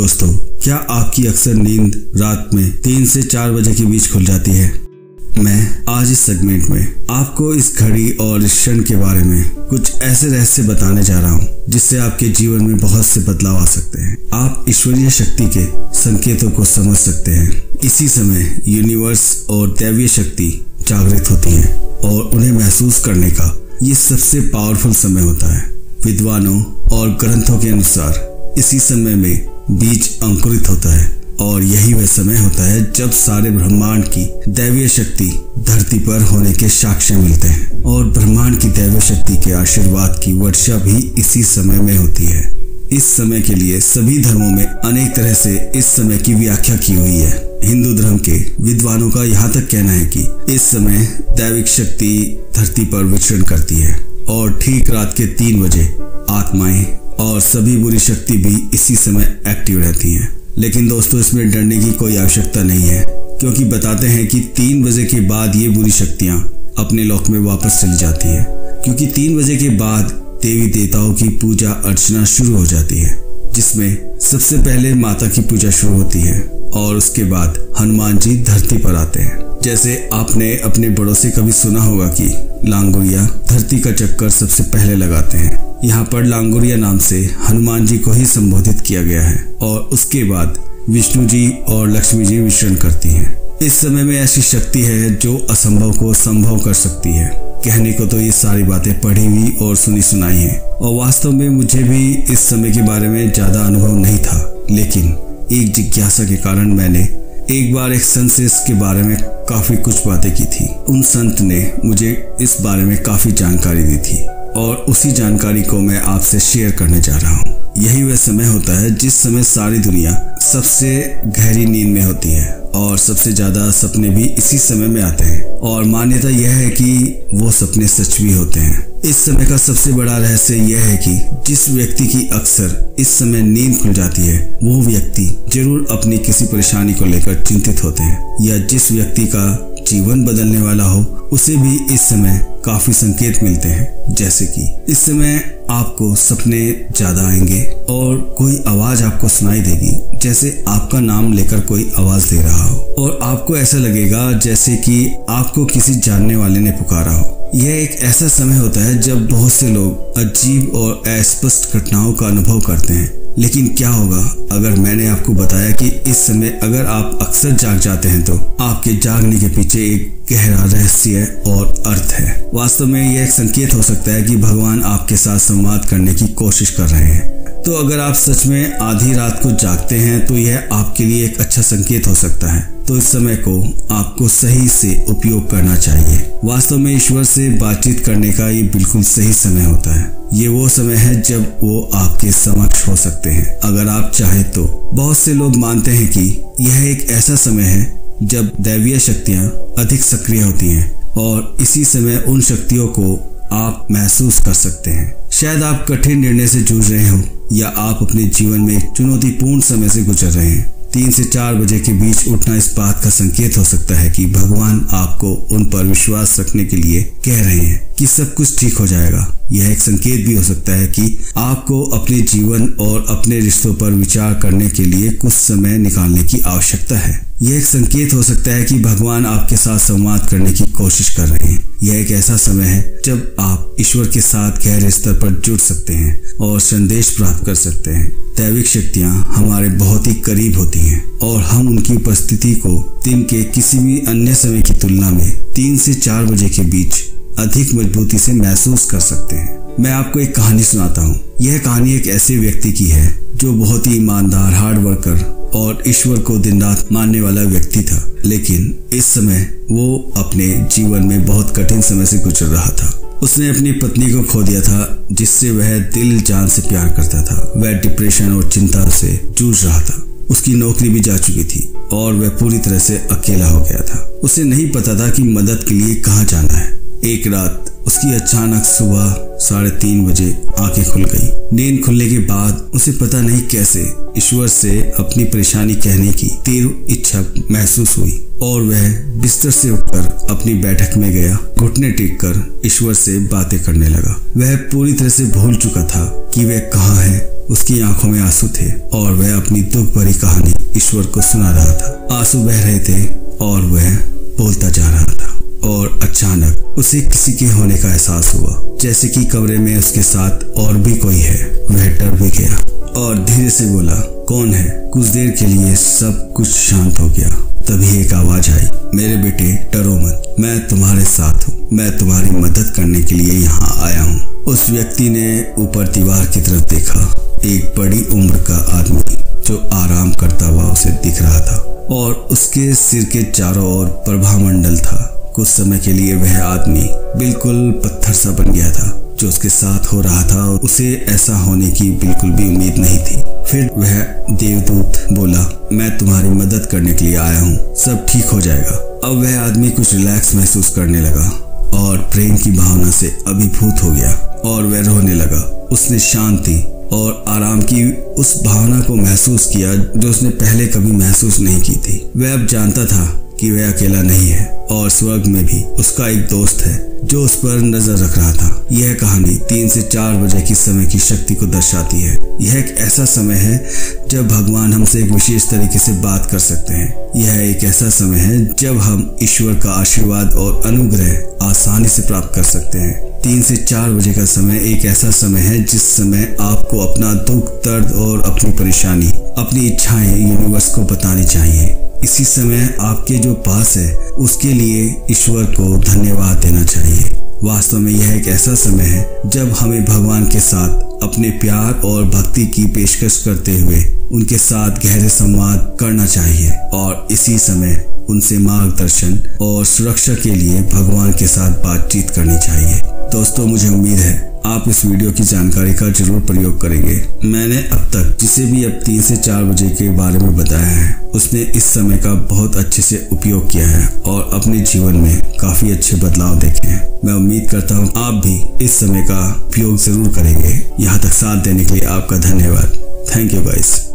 दोस्तों, क्या आपकी अक्सर नींद रात में 3 से 4 बजे के बीच खुल जाती है? मैं आज इस सेगमेंट में आपको इस घड़ी और इस क्षण के बारे में कुछ ऐसे रहस्य बताने जा रहा हूँ जिससे आपके जीवन में बहुत से बदलाव आ सकते हैं। आप ईश्वरीय शक्ति के संकेतों को समझ सकते हैं। इसी समय यूनिवर्स और दैवीय शक्ति जागृत होती है और उन्हें महसूस करने का ये सबसे पावरफुल समय होता है। विद्वानों और ग्रंथों के अनुसार इसी समय में बीज अंकुरित होता है और यही वह समय होता है जब सारे ब्रह्मांड की दैवीय शक्ति धरती पर होने के साक्ष्य मिलते हैं और ब्रह्मांड की दैवीय शक्ति के आशीर्वाद की वर्षा भी इसी समय में होती है। इस समय के लिए सभी धर्मों में अनेक तरह से इस समय की व्याख्या की हुई है। हिंदू धर्म के विद्वानों का यहाँ तक कहना है कि इस समय दैविक शक्ति धरती पर विचरण करती है और ठीक रात के 3 बजे आत्माएं और सभी बुरी शक्ति भी इसी समय एक्टिव रहती हैं। लेकिन दोस्तों, इसमें डरने की कोई आवश्यकता नहीं है, क्योंकि बताते हैं कि 3 बजे के बाद ये बुरी शक्तियां अपने लोक में वापस चली जाती हैं, क्योंकि 3 बजे के बाद देवी देवताओं की पूजा अर्चना शुरू हो जाती है, जिसमें सबसे पहले माता की पूजा शुरू होती है और उसके बाद हनुमान जी धरती पर आते हैं। जैसे आपने अपने बड़ों से कभी सुना होगा कि लांगुरिया धरती का चक्कर सबसे पहले लगाते हैं। यहाँ पर लांगुरिया नाम से हनुमान जी को ही संबोधित किया गया है और उसके बाद विष्णु जी और लक्ष्मी जी विचरण करती हैं। इस समय में ऐसी शक्ति है जो असंभव को संभव कर सकती है। कहने को तो ये सारी बातें पढ़ी हुई और सुनी सुनाई हैं और वास्तव में मुझे भी इस समय के बारे में ज्यादा अनुभव नहीं था, लेकिन एक जिज्ञासा के कारण मैंने एक बार एक संत से इसके बारे में काफी कुछ बातें की थी। उन संत ने मुझे इस बारे में काफी जानकारी दी थी और उसी जानकारी को मैं आपसे शेयर करने जा रहा हूँ। यही वह समय होता है जिस समय सारी दुनिया सबसे गहरी नींद में होती है और सबसे ज्यादा सपने भी इसी समय में आते हैं और मान्यता यह है कि वो सपने सच भी होते हैं। इस समय का सबसे बड़ा रहस्य यह है कि जिस व्यक्ति की अक्सर इस समय नींद खुल जाती है, वो व्यक्ति जरूर अपनी किसी परेशानी को लेकर चिंतित होते हैं, या जिस व्यक्ति का जीवन बदलने वाला हो उसे भी इस समय काफी संकेत मिलते हैं। जैसे कि इस समय आपको सपने ज्यादा आएंगे और कोई आवाज आपको सुनाई देगी, जैसे आपका नाम लेकर कोई आवाज दे रहा हो और आपको ऐसा लगेगा जैसे कि आपको किसी जानने वाले ने पुकारा हो। यह एक ऐसा समय होता है जब बहुत से लोग अजीब और अस्पष्ट घटनाओं का अनुभव करते हैं। लेकिन क्या होगा अगर मैंने आपको बताया कि इस समय अगर आप अक्सर जाग जाते हैं तो आपके जागने के पीछे एक गहरा रहस्य और अर्थ है। वास्तव में यह एक संकेत हो सकता है कि भगवान आपके साथ संवाद करने की कोशिश कर रहे हैं। तो अगर आप सच में आधी रात को जागते हैं तो यह आपके लिए एक अच्छा संकेत हो सकता है। तो इस समय को आपको सही से उपयोग करना चाहिए। वास्तव में ईश्वर से बातचीत करने का ये बिल्कुल सही समय होता है। ये वो समय है जब वो आपके समक्ष हो सकते हैं अगर आप चाहे तो। बहुत से लोग मानते हैं कि यह एक ऐसा समय है जब दैवीय शक्तियां अधिक सक्रिय होती हैं और इसी समय उन शक्तियों को आप महसूस कर सकते हैं। शायद आप कठिन निर्णय से जूझ रहे हो या आप अपने जीवन में एक चुनौतीपूर्ण समय से गुजर रहे हैं। 3 से 4 बजे के बीच उठना इस बात का संकेत हो सकता है कि भगवान आपको उन पर विश्वास रखने के लिए कह रहे हैं कि सब कुछ ठीक हो जाएगा। यह एक संकेत भी हो सकता है कि आपको अपने जीवन और अपने रिश्तों पर विचार करने के लिए कुछ समय निकालने की आवश्यकता है। यह एक संकेत हो सकता है कि भगवान आपके साथ संवाद करने की कोशिश कर रहे हैं। यह एक ऐसा समय है जब आप ईश्वर के साथ गहरे स्तर पर जुड़ सकते हैं और संदेश प्राप्त कर सकते हैं। दैविक शक्तियाँ हमारे बहुत ही करीब होती हैं और हम उनकी उपस्थिति को दिन के किसी भी अन्य समय की तुलना में 3 से 4 बजे के बीच अधिक मजबूती से महसूस कर सकते हैं। मैं आपको एक कहानी सुनाता हूँ। यह कहानी एक ऐसे व्यक्ति की है जो बहुत ही ईमानदार, हार्ड वर्कर और ईश्वर को दिन रात मानने वाला व्यक्ति था, लेकिन इस समय वो अपने जीवन में बहुत कठिन समय से गुजर रहा था। उसने अपनी पत्नी को खो दिया था, जिससे वह दिल जान से प्यार करता था। वह डिप्रेशन और चिंता से जूझ रहा था। उसकी नौकरी भी जा चुकी थी और वह पूरी तरह से अकेला हो गया था। उसे नहीं पता था कि मदद के लिए कहाँ जाना है। एक रात उसकी अचानक सुबह 3:30 बजे आंखें खुल गई। नींद खुलने के बाद उसे पता नहीं कैसे ईश्वर से अपनी परेशानी कहने की तीव्र इच्छा महसूस हुई और वह बिस्तर से उठकर अपनी बैठक में गया। घुटने टेक कर ईश्वर से बातें करने लगा। वह पूरी तरह से भूल चुका था कि वह कहाँ है, उसकी आंखों में आंसू थे और वह अपनी दुख भरी कहानी ईश्वर को सुना रहा था। आंसू बह रहे थे और वह बोलता जा रहा था और अचानक उसे किसी के होने का एहसास हुआ, जैसे कि कमरे में उसके साथ और भी कोई है। वह डर भी गया और धीरे से बोला, कौन है? कुछ देर के लिए सब कुछ शांत हो गया। तभी एक आवाज आई, मेरे बेटे डरो मत, मैं तुम्हारे साथ हूँ, मैं तुम्हारी मदद करने के लिए यहाँ आया हूँ। उस व्यक्ति ने ऊपर दीवार की तरफ देखा। एक बड़ी उम्र का आदमी जो आराम करता हुआ उसे दिख रहा था और उसके सिर के चारों ओर प्रभामंडल था। कुछ समय के लिए वह आदमी बिल्कुल पत्थर सा बन गया था। जो उसके साथ हो रहा था उसे ऐसा होने की बिल्कुल भी उम्मीद नहीं थी। फिर वह देवदूत बोला, मैं तुम्हारी मदद करने के लिए आया हूँ, सब ठीक हो जाएगा। अब वह आदमी कुछ रिलैक्स महसूस करने लगा और प्रेम की भावना से अभिभूत हो गया और वह रोने लगा। उसने शांति और आराम की उस भावना को महसूस किया जो उसने पहले कभी महसूस नहीं की थी। वह अब जानता था कि वह अकेला नहीं है और स्वर्ग में भी उसका एक दोस्त है जो उस पर नजर रख रहा था। यह कहानी 3 से 4 बजे की समय की शक्ति को दर्शाती है। यह एक ऐसा समय है जब भगवान हमसे एक विशेष तरीके से बात कर सकते हैं। यह एक ऐसा समय है जब हम ईश्वर का आशीर्वाद और अनुग्रह आसानी से प्राप्त कर सकते हैं। 3 से 4 बजे का समय एक ऐसा समय है जिस समय आपको अपना दुख, दर्द और अपनी परेशानी, अपनी इच्छाएं यूनिवर्स को बतानी चाहिए। इसी समय आपके जो पास है उसके लिए ईश्वर को धन्यवाद देना चाहिए। वास्तव में यह एक ऐसा समय है जब हमें भगवान के साथ अपने प्यार और भक्ति की पेशकश करते हुए उनके साथ गहरे संवाद करना चाहिए और इसी समय उनसे मार्गदर्शन और सुरक्षा के लिए भगवान के साथ बातचीत करनी चाहिए। दोस्तों, मुझे उम्मीद है आप इस वीडियो की जानकारी का जरूर प्रयोग करेंगे। मैंने अब तक जिसे भी अब 3 से 4 बजे के बारे में बताया है उसने इस समय का बहुत अच्छे से उपयोग किया है और अपने जीवन में काफी अच्छे बदलाव देखे हैं। मैं उम्मीद करता हूँ आप भी इस समय का उपयोग जरूर करेंगे। यहाँ तक साथ देने के लिए आपका धन्यवाद। Thank you guys.